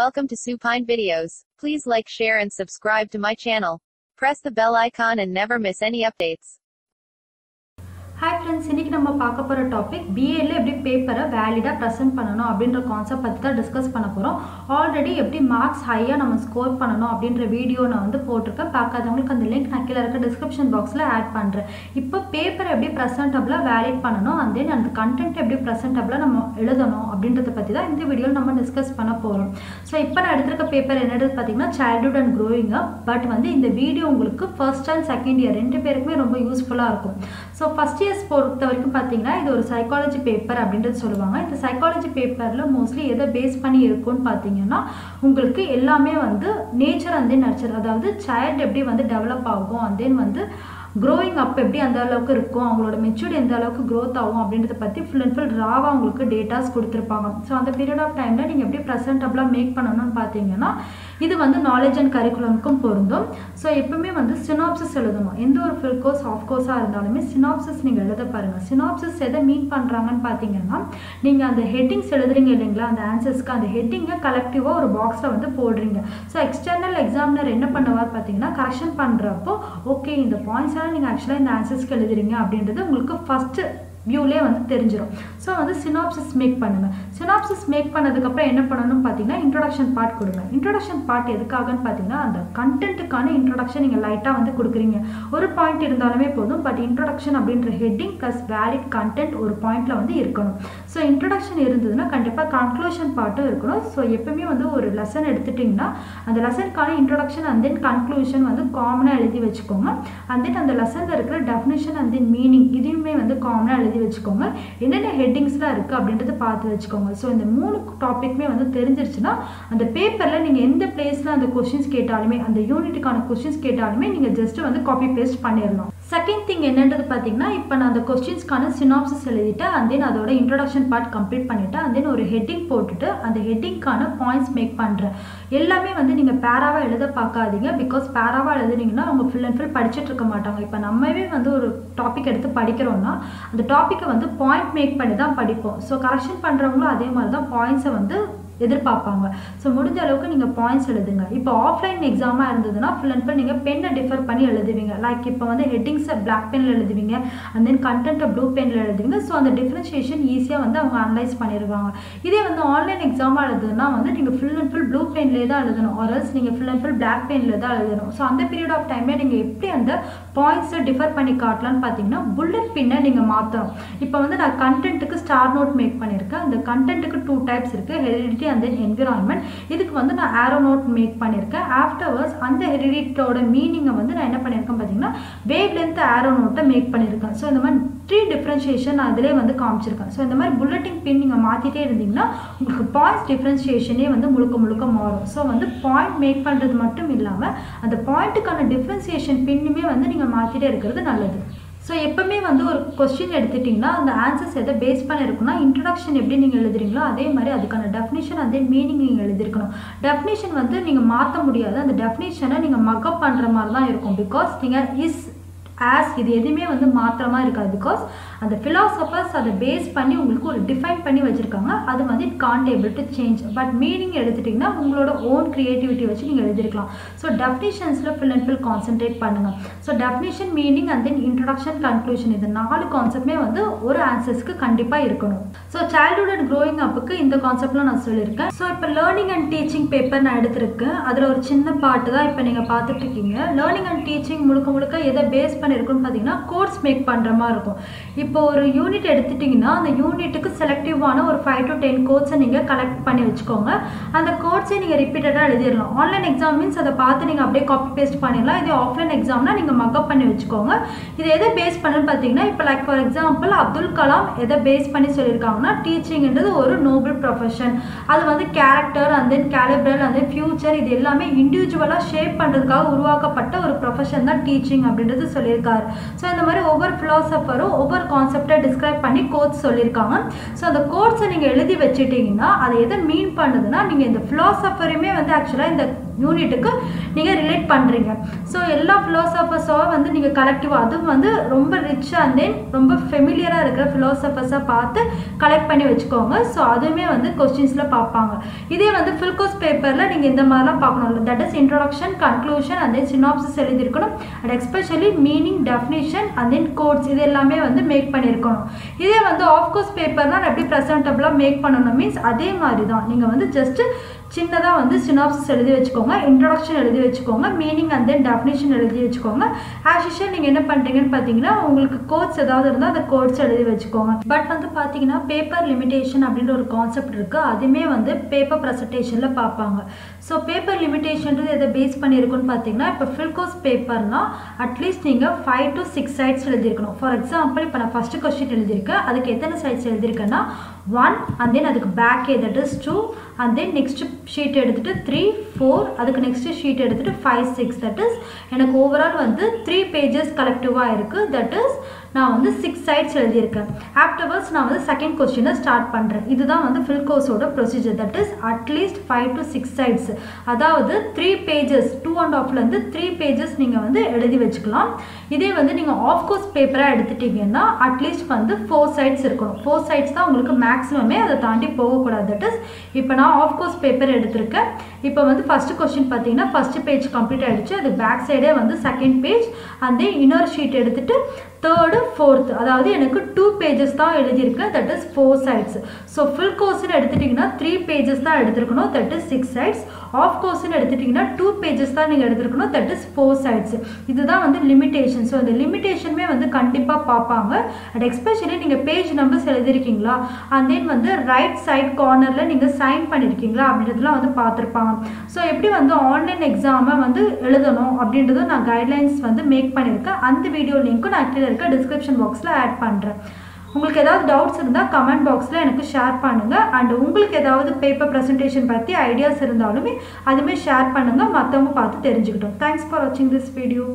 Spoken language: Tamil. Welcome to Supine Videos. Please like, share and subscribe to my channel. Press the bell icon and never miss any updates. Hi friends, இன்னைக்கு நம்ம பார்க்க போற டாபிக் BA ல எப்படி பேப்பரை வேலிடா பிரசன்ட் பண்ணனும் அப்படிங்கற கான்செப்ட் பத்தி தான் டிஸ்கஸ் பண்ண போறோம். ஆல்ரெடி எப்படி மார்க்ஸ் ஹையா நம்ம ஸ்கோர் பண்ணனும் அப்படிங்கற வீடியோ நான் வந்து போட்டுருக்கேன். பார்க்காதவங்களுக்கு அந்த லிங்க் நான் கீழ இருக்க டிஸ்கிரிப்ஷன் பாக்ஸ்ல ஆட் பண்றேன். இப்போ பேப்பரை எப்படி பிரசன்டபிளா வேலிட் பண்ணனும் and then அந்த கண்டென்ட் எப்படி பிரசன்டபிளா நம்ம எழுதணும் அப்படிங்கறத பத்தி தான் இந்த வீடியோல நம்ம டிஸ்கஸ் பண்ண போறோம். சோ இப்போ நான் எடுத்துக்க பேப்பர் என்னது பாத்தீங்கன்னா Childhood and Growing Up. But வந்து இந்த வீடியோ உங்களுக்கு ஃபர்ஸ்ட் அண்ட் செகண்ட் இயர் ரெண்டு பேருக்குமே ரொம்ப யூஸ்ஃபுல்லா இருக்கும். சோ ஃபர்ஸ்ட் பொறுத்த வரைக்கும் பாத்தீங்கன்னா இது ஒரு சைக்காலஜி பேப்பர் அப்படின்றது சொல்லுவாங்க. இந்த சைக்காலஜி பேப்பர்ல மோஸ்ட்லி எதை பேஸ் பண்ணி இருக்கும்னு பாத்தீங்கன்னா உங்களுக்கு எல்லாமே வந்து நேச்சர் அண்ட் தென் நர்ச்சர், அதாவது சைல்டு எப்படி வந்து டெவலப் ஆகும் அண்ட் தென் வந்து growing up எப்படி அந்த அளவுக்கு இருக்கும், அவங்களோட மெச்சூர்டி எந்த அளவுக்கு க்ரோத் ஆகும் அப்படின்றத பற்றி ஃபுல் அண்ட் ஃபுல் ராவாக உங்களுக்கு டேட்டாஸ் கொடுத்துருப்பாங்க. ஸோ அந்த பீரியட் ஆஃப் டைமில் நீங்கள் எப்படி ப்ரெசன்டபுளாக மேக் பண்ணணும்னு பார்த்தீங்கன்னா இது வந்து நாலேஜ் அண்ட் கரிக்குலமுக்கும் பொருந்தும். ஸோ எப்பவுமே வந்து சினாப்சிஸ் எழுதணும். எந்த ஒரு ஃபுல் கோர்ஸ் ஆஃப் கோர்ஸாக இருந்தாலுமே சினாப்சிஸ் நீங்கள் எழுத பாருங்கள். சினாப்சிஸ் எதை மீன் பண்ணுறாங்கன்னு பார்த்தீங்கன்னா நீங்கள் அந்த ஹெட்டிங்ஸ் எழுதுறீங்க இல்லைங்களா, அந்த ஆன்சர்ஸ்க்கு அந்த ஹெட்டிங்கை கலெக்டிவாக ஒரு பாக்ஸில் வந்து போடுறீங்க. ஸோ எக்ஸ்டர்னல் எக்ஸாமினர் என்ன பண்ணுவார் பார்த்தீங்கன்னா கரெக்ஷன் பண்ணுறப்போ ஓகே இந்த பாயிண்ட்ஸ் நீங்க ஆக்சுவலா இந்த ஆன்சர்ஸ்க்கு எழுதுறீங்க அப்படின்றது உங்களுக்கு ஃபர்ஸ்ட் வியூலே வந்து தெரிஞ்சிடும். ஸோ வந்து சினாப்சிஸ் மேக் பண்ணுங்க. சினாப்சிஸ் மேக் பண்ணதுக்கப்புறம் என்ன பண்ணணும்னு பார்த்தீங்கன்னா இன்ட்ரடக்ஷன் பார்ட் கொடுங்க. இன்ட்ரடக்ஷன் பார்ட் எதுக்காகன்னு பார்த்தீங்கன்னா அந்த கண்டென்ட்டுக்கான இன்ட்ரடக்ஷன் நீங்கள் லைட்டாக வந்து கொடுக்குறீங்க. ஒரு பாயிண்ட் இருந்தாலுமே போதும். பட் இன்ட்ரடக்ஷன் அப்படின்ற ஹெட்டிங் ப்ளஸ் வேலிட் கண்டென்ட் ஒரு பாயிண்ட்ல வந்து இருக்கணும். ஸோ இன்ட்ரடக்ஷன் இருந்ததுன்னா கண்டிப்பாக கன்க்ளூஷன் பார்ட்டும் இருக்கணும். ஸோ எப்பவுமே வந்து ஒரு லெசன் எடுத்துட்டிங்கன்னா அந்த லெசனுக்கான இன்ட்ரடக்ஷன் அண்ட் தென் கன்க்ளூஷன் வந்து காமனாக எழுதி வச்சுக்கோங்க. அண்ட் தென் அந்த லெசனில் இருக்கிற டெஃபினேஷன் அண்ட் தென் மீனிங் இதையுமே வந்து காமனாக எழுதி வச்சுக்கோங்க. என்னென்ன ஹெட்டிங்ஸ்லாம் இருக்குது அப்படின்றத பார்த்து வச்சுக்கோங்க. ஸோ இந்த மூணு டாபிக்மே வந்து தெரிஞ்சிருச்சுன்னா அந்த பேப்பரில் நீங்கள் எந்த பிளேஸில் அந்த கொஸ்டின்ஸ் கேட்டாலுமே அந்த யூனிட்டுக்கான கொஸ்டின்ஸ் கேட்டாலுமே நீங்கள் ஜஸ்ட்டு வந்து காப்பி பேஸ்ட் பண்ணிடலாம். செகண்ட் திங் என்னன்றது பார்த்தீங்கன்னா இப்போ நான் அந்த கொஸ்டின்ஸ்க்கான சினாப்சிஸ் எழுதிட்டேன். அண்ட் தென் அதோட இன்ட்ரடக்ஷன் பார்ட் கம்ப்ளீட் பண்ணிவிட்டேன். அண்ட் தென் ஒரு ஹெட்டிங் போட்டுட்டு அந்த ஹெட்டிங்க்கான பாயிண்ட்ஸ் மேக் பண்ணுறேன். எல்லாமே வந்து நீங்கள் பேராவாக எழுத பார்க்காதீங்க. பிகாஸ் பேராவாக எழுதுனீங்கன்னா அவங்க ஃபுல் அண்ட் ஃபுல் படிச்சுட்டு இருக்க மாட்டாங்க. இப்போ நம்மவே வந்து ஒரு டாபிக் எடுத்து படிக்கிறோம்னா அந்த டாப்பிக்கை வந்து பாயிண்ட் மேக் பண்ணி தான் படிப்போம். ஸோ கரெக்ஷன் பண்ணுறவங்களும் அதே மாதிரி தான் பாயிண்ட்ஸை வந்து எதிர்பார்ப்பாங்க. ஸோ முடிஞ்ச அளவுக்கு நீங்கள் பாயிண்ட்ஸ் எழுதுங்க. இப்போ ஆஃப்லைன் எக்ஸாமாக இருந்ததுன்னா ஃபுல் அண்ட் ஃபுல் நீங்கள் பென்னை டிஃபர் பண்ணி எழுதுவீங்க. லைக் இப்போ வந்து ஹெட்டிங்ஸை பிளாக் பெனில் எழுதுவீங்க அண்ட் தென் கண்டென்ட்டை ப்ளூ பெனில் எழுதுவீங்க. ஸோ அந்த டிஃபரன்ஷியேஷன் ஈஸியாக வந்து அவங்க அனலைஸ் பண்ணிடுவாங்க. இதே வந்து ஆன்லைன் எக்ஸாமாக எழுதுனா வந்து நீங்கள் ஃபுல் அண்ட் ஃபுல் ப்ளூ பென்லேயே தான் எழுதணும். ஆர்எல்ஸ் நீங்கள் ஃபுல் அண்ட் ஃபுல் பிளாக் பெனில் தான் எழுதணும். ஸோ அந்த பீரியட் ஆஃப் டைமில் நீங்கள் எப்படி அந்த பாயிண்ட்ஸை டிஃபர் பண்ணி காட்டலான்னு பார்த்தீங்கன்னா புல்லட் பின்னை நீங்கள் மாற்றணும். இப்போ வந்து நான் கண்டென்ட்டுக்கு ஸ்டார் நோட் மேக் பண்ணியிருக்கேன். அந்த கண்டென்ட்டுக்கு 2 டைப்ஸ் இருக்குது, ஹெரிடிட்டி அண்ட் தென் என்விரான்மெண்ட். இதுக்கு வந்து நான் ஆரோ நோட் மேக் பண்ணியிருக்கேன். ஆஃப்டர்வர்ஸ் அந்த ஹெரிடிட்டோட மீனிங்கை வந்து நான் என்ன பண்ணியிருக்கேன் பார்த்தீங்கன்னா வேவ் லென்த் ஆரோ நோட்டை மேக் பண்ணியிருக்கேன். ஸோ இந்த மாதிரி 3 டிஃப்ரென்ஷியேஷன் நான் அதிலே வந்து காமிச்சிருக்கேன். ஸோ இந்த மாதிரி புல்லட்டிங் பின் நீங்கள் மாற்றிட்டே இருந்தீங்கன்னா உங்களுக்கு பாயிண்ட்ஸ் டிஃப்ரென்ஷியேஷனே வந்து முழுக்க முழுக்க மாறும். ஸோ வந்து பாயிண்ட் மேக் பண்ணுறது மட்டும் இல்லாமல் அந்த பாயிண்ட்டுக்கான டிஃப்ரென்ஷியேஷன் பின்னுமே வந்து நீங்கள் மாற்றிட்டே இருக்கிறது நல்லது. ஸோ எப்பவுமே வந்து ஒரு கொஸ்டின் எடுத்துட்டிங்கன்னா அந்த ஆன்சர்ஸ் எதை பேஸ் பண்ணியிருக்குன்னா இன்ட்ரடக்ஷன் எப்படி நீங்கள் எழுதுறீங்களோ அதே மாதிரி அதுக்கான டெஃபினேஷன் அதே மீனிங் நீங்கள் எழுதியிருக்கணும். டெஃபினேஷன் வந்து நீங்கள் மாற்ற முடியாது. அந்த டெஃபினேஷனை நீங்கள் மக்கப் பண்ணுற மாதிரி தான் இருக்கும். பிகாஸ் நீங்கள் இஸ் ஆஸ் இது எதுவுமே வந்து மாத்திரமா இருக்காது. பிகாஸ் அந்த ஃபிலாசபர்ஸ் அதை பேஸ் பண்ணி உங்களுக்கு ஒரு டிஃபைன் பண்ணி வச்சுருக்காங்க. அது வந்து it can't able to change. But meaning எடுத்துட்டிங்கன்னா உங்களோட ஓன் க்ரியேட்டிவிட்டி வச்சு நீங்கள் எழுதிருக்கலாம். ஸோ டெஃபினேஷன்ஸில் ஃபுல் அண்ட் ஃபுல் கான்சென்ட்ரேட் பண்ணுங்கள். So definition, meaning and then introduction, conclusion இது 4 கான்செப்டே வந்து ஒரு ஆன்சர்ஸ்க்கு கண்டிப்பாக இருக்கணும். ஸோ சைல்டுஹுட் அண்ட் க்ரோயிங் அப்புக்கு இந்த கான்செப்ட்லாம் நான் சொல்லியிருக்கேன். ஸோ இப்போ லேர்னிங் அண்ட் டீச்சிங் பேப்பர் நான் எடுத்திருக்கேன். அதில் ஒரு சின்ன பாட்டு தான் இப்போ நீங்கள் பார்த்துட்டு இருக்கீங்க. லேர்னிங் அண்ட் டீச்சிங் முழுக்க முழுக்க எதை பேஸ் பண்ணி இருக்குன்னு பார்த்தீங்கன்னா கோர்ஸ் மேக் பண்ணுற மாதிரி இருக்கும். இப்போ ஒரு யூனிட் எடுத்துட்டிங்கன்னா அந்த யூனிட்டுக்கு செலக்டிவான ஒரு 5 to 10 கோட்ஸை நீங்கள் கலெக்ட் பண்ணி வச்சுக்கோங்க. அந்த கோட்ஸை நீங்கள் ரிப்பீட்டடாக எழுதிடலாம். ஆன்லைன் எக்ஸாம் மீன்ஸ் அதை பார்த்து நீங்கள் அப்படியே காப்பி பேஸ்ட் பண்ணிடலாம். இதே ஆஃப்லைன் எக்ஸாம்னா நீங்கள் மக்கப் பண்ணி வச்சுக்கோங்க. இது எதை பேஸ் பண்ணுன்னு பார்த்தீங்கன்னா இப்போ like for example Abdul Kalam எதை பேஸ் பண்ணி சொல்லியிருக்காங்கன்னா டீச்சிங்ன்றது ஒரு நோபல் ப்ரொஃபஷன். அது வந்து character and then calibre and then future இது எல்லாமே இண்டிவிஜுவலாக ஷேப் பண்ணுறதுக்காக உருவாக்கப்பட்ட ஒரு ப்ரொஃபஷன் தான் டீச்சிங் அப்படின்றது சொல்லியிருக்காரு. ஸோ இந்த மாதிரி ஒவ்வொரு ஃபிலாசபரும் ஒவ்வொரு கான்செப்ட்டை டிஸ்கிரைப் பண்ணி கோட்ஸ் சொல்லிருக்காங்க. சோ அந்த கோட்ஸ் நீங்க எழுதி வச்சிட்டீங்கன்னா அது எதை மீன் பண்ணுதுன்னா நீங்க இந்த ஃபிலாசபரியுமே வந்து एक्चुअली இந்த யூனிட்டுக்கு நீங்க ரிலேட் பண்றீங்க. சோ எல்லா ஃபிலாசபர்ஸோ வந்து நீங்க கலெக்டிவா அது வந்து ரொம்ப ரிச் அண்ட் தென் ரொம்ப ஃபேமிலியரா இருக்கிற ஃபிலாசபர்ஸா பார்த்து கலெக்ட் பண்ணி வெச்சுக்கோங்க. சோ அதுமே வந்து क्वेश्चंसல பாப்பாங்க. இதே வந்து ஃபுல் கோர்ஸ் பேப்பர்ல நீங்க இந்த மாதிரிலாம் பார்க்கணும். That is introduction, conclusion and then synopsis எழுதி இருக்கணும். And especially meaning, definition and then quotes இது எல்லாமே வந்து மேக் பண்ணி இருக்கணும். இதே வந்து ஆஃப் கோர்ஸ் பேப்பர்னா எப்படி பிரசன்டபிளா மேக் பண்ணனும் மீன்ஸ் அதே மாதிரி தான். நீங்க வந்து ஜஸ்ட் சின்னதா வந்து சினாப்சிஸ் எழுதி வெச்சுக்கோங்க, இன்ட்ரோடக்ஷன் எழுதி வெச்சுக்கோங்க, மீனிங் அண்ட் தென் டெஃபினிஷன் எழுதி வெச்சுக்கோங்க. ஆஷிஷா நீங்க என்ன பண்றீங்கன்னு பாத்தீங்கன்னா உங்களுக்கு கோட்ஸ் ஏதாவது இருந்தா அந்த கோட்ஸ் எழுதி வெச்சுக்கோங்க. பட் வந்து பாத்தீங்கன்னா பேப்பர் லிமிட்டேஷன் அப்படிங்கிற ஒரு கான்செப்ட் இருக்கு. அதுமே வந்து பேப்பர் பிரசன்டேஷன்ல பாப்பாங்க. சோ பேப்பர் லிமிட்டேஷன்றது எதை பேஸ் பண்ணி இருக்குன்னு பாத்தீங்கன்னா இப்ப ஃபுல் கோர்ஸ் பேப்பர்னா அட்லீஸ்ட் நீங்க 5 to 6 சைட்ஸ் எழுதி இருக்கணும். ஃபார் எக்ஸாம்பிள் இப்ப நான் ஃபர்ஸ்ட் क्वेश्चन எழுதி இருக்கேன். அதுக்கு எத்தனை சைட்ஸ் எழுதி இருக்கேன்னா 1 and then அதுக்கு back that is 2 and then next sheet எடுத்துட்டு 3, 4 அதுக்கு நெக்ஸ்ட் ஷீட் எடுத்துட்டு 5, 6 that is எனக்கு ஓவரால் வந்து 3 பேजेस கலெக்டிவா இருக்கு. that is நான் வந்து 6 சைட்ஸ் எழுதி இருக்கேன். afterwards நான் வந்து செகண்ட் क्वेश्चनல ஸ்டார்ட் பண்றேன். இதுதான் வந்து ஃபுல் கோர்ஸோட procedure. that is at least 5 to 6 sides, அதாவது 3 பேजेस 2.5 ல இருந்து 3 பேजेस நீங்க வந்து எழுதி வெச்சுக்கலாம். இதே வந்து நீங்க ஆஃப் கோர்ஸ் பேப்பரா எடுத்துட்டீங்கன்னா at least வந்து 4 சைட்ஸ் இருக்கும். 4 சைட்ஸ் தான் உங்களுக்கு மேக்ஸिमமே, அதை தாண்டி போக கூடாது. that is இப்போ நான் ஆஃப் கோர்ஸ் பேப்பர் எடுத்துர்க்கேன். இப்போ வந்து ஃபர்ஸ்ட் क्वेश्चन பாத்தீங்கன்னா ஃபர்ஸ்ட் பேஜ் கம்ப்ளீட் ஆயிடுச்சு. அது பேக் சைடே வந்து second page and then inner sheet எடுத்துட்டு third, fourth அதாவது எனக்கு 2 பேजेस தான் எழுதி இருக்கு. that is 4 sides. so full course னு எடுத்துட்டீங்கன்னா 3 pages தான் எடுத்துக்கணும். that is 6 sides. half course னு எடுத்துட்டீங்கன்னா 2 pages தான் நீங்க எடுத்துக்கணும். that is 4 sides. இதுதான் வந்து லிமிட்டேஷன். so அந்த லிமிட்டேஷன்மே வந்து கண்டிப்பா பாப்பாங்க. and especially நீங்க பேஜ் நம்பர்ஸ் எழுதி இருக்கீங்களா and then வந்து ரைட் சைடு கார்னர்ல நீங்க சைன் பண்ணிருக்கீங்களா அப்படின்றதெல்லாம் வந்து பாத்துப்பாங்க. so எப்படி வந்து ஆன்லைன் எக்ஸாமை வந்து எழுதணும் அப்படின்றத நான் கைட்லைன்ஸ் வந்து மேக் பண்ணிருக்கேன். அந்த வீடியோ லிங்க்கும் நான் கீழ டிஸ்கிரிப்ஷன் பாக்ஸ்ல ஆட் பண்றேன். உங்களுக்கு ஏதாவது டவுட்ஸ் இருந்தா கமெண்ட் பாக்ஸ்ல எனக்கு ஷேர் பண்ணுங்க. and உங்களுக்கு ஏதாவது பேப்பர் பிரசன்டேஷன் பத்தி ஐடியாஸ் இருந்தாலுமே அதுமே ஷேர் பண்ணுங்க. மத்தவங்க பார்த்து தெரிஞ்சுக்கிட்டோம். thanks for watching this video.